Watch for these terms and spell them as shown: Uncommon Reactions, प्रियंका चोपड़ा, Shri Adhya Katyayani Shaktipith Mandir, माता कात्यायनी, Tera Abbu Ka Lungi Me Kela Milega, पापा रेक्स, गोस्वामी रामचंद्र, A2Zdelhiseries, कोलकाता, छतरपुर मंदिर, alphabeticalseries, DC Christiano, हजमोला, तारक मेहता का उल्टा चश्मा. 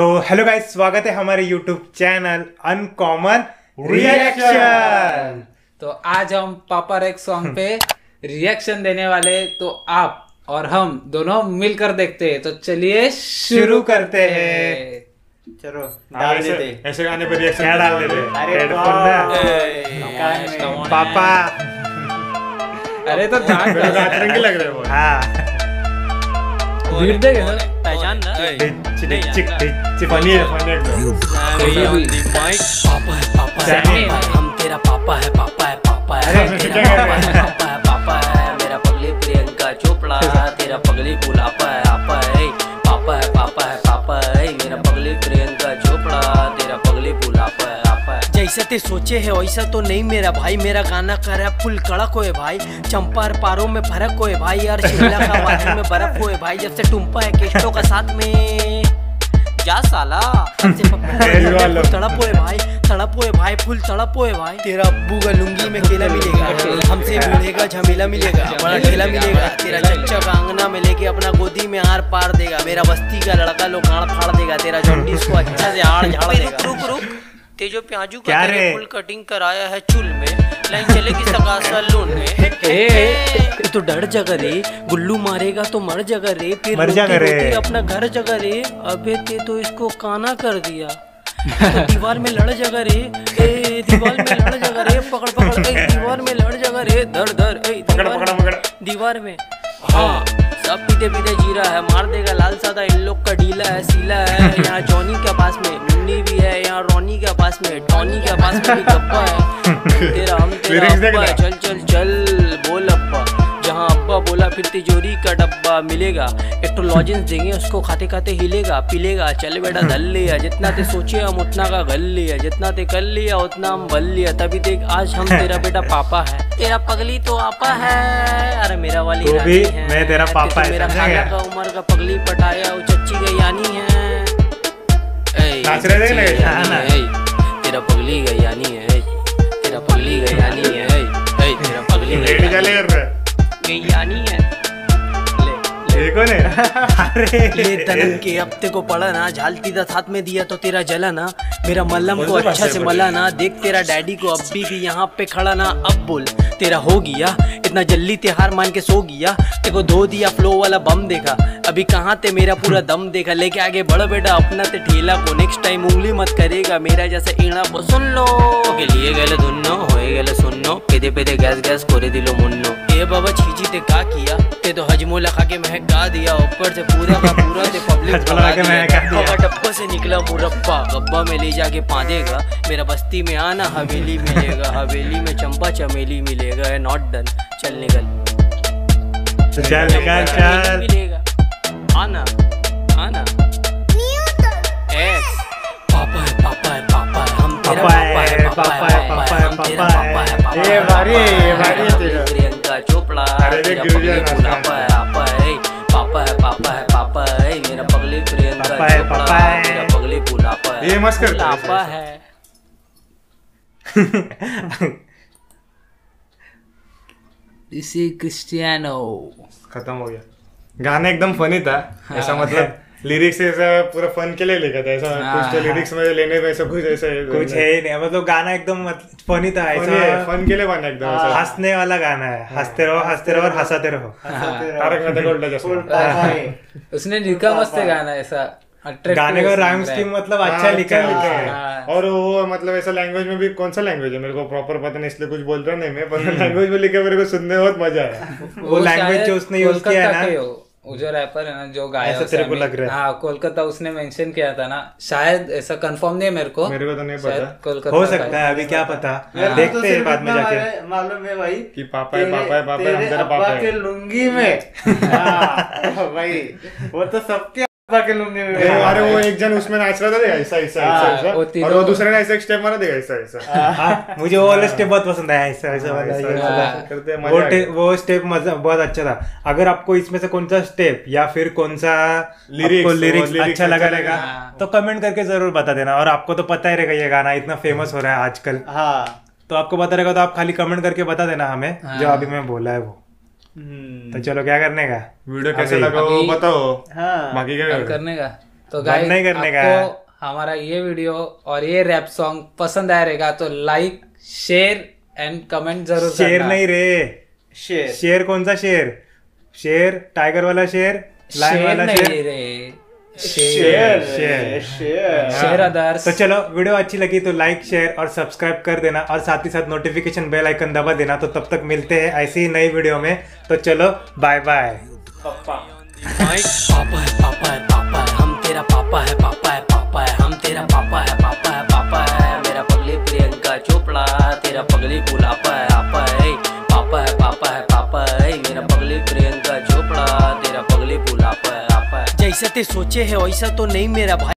तो hello guys, स्वागत है हमारे YouTube चैनल अनकॉमन रिएक्शन। तो आज हम पापा रेक्स सॉन्ग पे रिएक्शन देने वाले, तो आप और हम दोनों मिलकर देखते हैं। तो चलिए शुरू करते हैं। चलो डाल देते ऐसे गाने पे रिएक्शन डाल देते। अरे पापा, अरे तो लग रहे हो। हाँ पहचान ना, फनी है हम तेरा पापा है, पापा है पापा है पापा है मेरा पगली प्रियंका चोपड़ा, तेरा पगली गुलापा है आपा है, पापा है पापा है पापा है मेरा पगली प्रियंका चोपड़ा, तेरा पगली गुलापा है आपा है। जैसा ते सोचे है वैसा तो नहीं मेरा भाई, मेरा गाना कर रहा फुल कड़क होए भाई, चंपार पारों में फरक होए भाई, यार शिमला का वादी में बर्फ होए भाई, जब से टुम्पा है केस्टो का साथ में जा साला, तब से पप्पू तड़प होए भाई, तड़प होए भाई फुल तड़प होए भाई, तेरा अब्बू का लुंगी में केला मिलेगा, हमसे मिलेगा झमेला मिलेगा, बड़ा खेला मिलेगा, तेरा चच्चा का आंगना में लेके अपना गोदी में आर पार देगा, मेरा बस्ती का लड़का लोग आड़ फाड़ देगा, तेरा जॉन्डिस को अच्छा से आड़ झाड़ देगा, तेजो प्याजू का फुल कटिंग कराया है चूल में, लाइन चलेगी सगासा लोन में, तो डर जगह रे, गुल्लू मारेगा तो मर जगह रे, फिर रोते अपना घर जगह रे, अबे ते तो इसको काना कर दिया, तो दीवार में लड़ जगह रे, ए दीवार में लड़ जगह रे, पकड़ पकड़ ए दीवार में लड़ जगह रे, धर धर ए दीवार में, हाँ सब पीते पीते जीरा है, मार देगा लाल सादा इन लोग का डीला है, सीला है यहाँ जॉनी के पास में, मुन्नी भी है यहाँ रोनी के पास में, टॉनी के पास में भी गप्पा है, तेरा हम तेरा अब्बा है, चल चल चल बोल अब्बा, जहाँ अब्बा बोला फिर तिजोरी का डब्बा मिलेगा, एक तो लॉजेंस देंगे उसको खाते खाते हिलेगा पिलेगा, चल बेटा धल लिया, जितना ते सोचे हम उतना का गल लिया, जितना ते कर लिया उतना हम बल लिया, तभी देख आज हम तेरा बेटा पापा है, तेरा पगली तो आपा है, अरे मेरा वाली तो भी है, मैं तेरा पापा है, मेरा खाना का उमर का पगली पटाया वो चच्ची गयानी है, तेरा पगली गयानी है, तेरा पगली गयानी है, तेरा पगली गयानी है, ले तन के हफ्ते को पड़ा ना, झालती था साथ में दिया तो तेरा जला ना, मेरा मल्लम को अच्छा से मला ना, देख तेरा डैडी को अब भी यहाँ पे खड़ा ना, अब बोल तेरा हो गया, इतना जल्दी त्योहार मान के सो गया, तेको धो दिया फ्लो वाला बम देखा, अभी कहाँ ते मेरा पूरा दम देखा, लेके आगे बढ़ बेटा अपना ते ठेला को, नेक्स्ट टाइम उंगली मत करेगा मेरा जैसे ईड़ा को, सुन लो के लिए गले धुन्नो होए गले सुन्नो, पेदे पेदे गैस गैस कोरे दिलो मुन्नो, ए बाबा छीजी ते का किया, ते तो हजमोला खा के महक गा दिया, ऊपर से पूरा का पूरा ते पब्लिक टप्पा से निकला मुरप्पा, गब्बा में ले जाके पादेगा, मेरा बस्ती में आना हवेली मिलेगा, हवेली में चंपा चमेली मिलेगा, नॉट डन चल निकल चल निकल चल मिलेगा, आना आना एक्स, पापा है पापा है पापा है हम तेरा पापा है पापा है पापा है तेरा पापा है पापा है, ये बारी तेरा प्रियंका चोपड़ा, तेरा पगली गुलापा है आपा है, पापा है पापा है पापा है मेरा पगली प्रियंका चोपड़ा, तेरा पगली गुलापा है, ये मस्त करता है पापा है, इसी क्रिस्टियानो खत्म हो गया। गाना एकदम फनी था, ऐसा मतलब लिरिक्स ऐसा पूरा फन के लिए लिखा था, ऐसा कुछ तो लिरिक्स में लेने में ऐसा कुछ है ही नहीं, मतलब गाना एकदम फनी था, ऐसा फन के लिए बना, एकदम हंसने वाला गाना है, हंसते रहो और हंसाते रहो, तारक मेहता का उल्टा चश्मा उसने लिखा, मस्त गाना ऐसा, गाने का राइम स्कीम मतलब अच्छा लिखा है, और वो मतलब ऐसा लैंग्वेज में भी, कौन सा लैंग्वेज है मेरे को प्रॉपर पता नहीं इसलिए कुछ बोल रहा नहीं मैं, पर लैंग्वेज में लिखा मेरे को सुनने में बहुत मजा आया, वो लैंग्वेज जो उसने यूज किया है ना, वो जो रैपर है ना जो गाया तेरे को लग रहा है, हाँ कोलकाता उसने मेंशन किया था ना शायद, ऐसा कंफर्म नहीं है मेरे को तो नहीं पता, कोलकाता हो सकता है, अभी क्या पता देखते हैं बाद में जाके, मालूम है भाई कि पापा है पापा है पापा है तेरा पापा है लुंगी में भाई, वो तो सबके के लुंगी में, अरे वो एक जन उसमें नाच रहा था ऐसा ऐसा ऐसा, और वो दूसरे ने ऐसा एक स्टेप मारा देगा ऐसा ऐसा, मुझे वो वाला स्टेप बहुत पसंद आया, ऐसा ऐसा वाला करते हैं वो स्टेप, मजा बहुत अच्छा था। अगर आपको इसमें से कौन सा स्टेप या फिर कौन सा लिरिक्स अच्छा लगा तो कमेंट करके जरूर बता देना, और आपको तो पता ही रहेगा ये गाना इतना फेमस हो रहा है आजकल, हाँ तो आपको पता रहेगा, तो आप खाली कमेंट करके बता देना हमें जो अभी मैं बोला है वो, तो चलो क्या करने का, वीडियो कैसे लगा वो बताओ, हाँ बाकी क्या करने का। तो गाइस आपको हमारा ये वीडियो और ये रैप सॉन्ग पसंद आएगा तो लाइक शेयर एंड कमेंट जरूर। शेयर नहीं रे, शेयर शेयर कौन सा शेयर? शेयर टाइगर वाला शेर, लाइन वाला शेर रे, शेयर शेयर शेयर अदर्स। तो चलो, वीडियो अच्छी लगी तो लाइक शेयर और सब्सक्राइब कर देना और साथ ही साथ नोटिफिकेशन बेल आइकन दबा देना। तो तब तक मिलते हैं ऐसी ही नई वीडियो में। तो चलो बाय बाय। पापा है हम तेरा पापा है मेरा पगली प्रियंका चोपड़ा, तेरा पगली बुलापा है आपा है। पापा है मेरा पगली प्रियंका चोपड़ा, तेरा पगली बुलापा है आपा है। जैसा ते सोचे है वैसा तो नहीं मेरा भाई।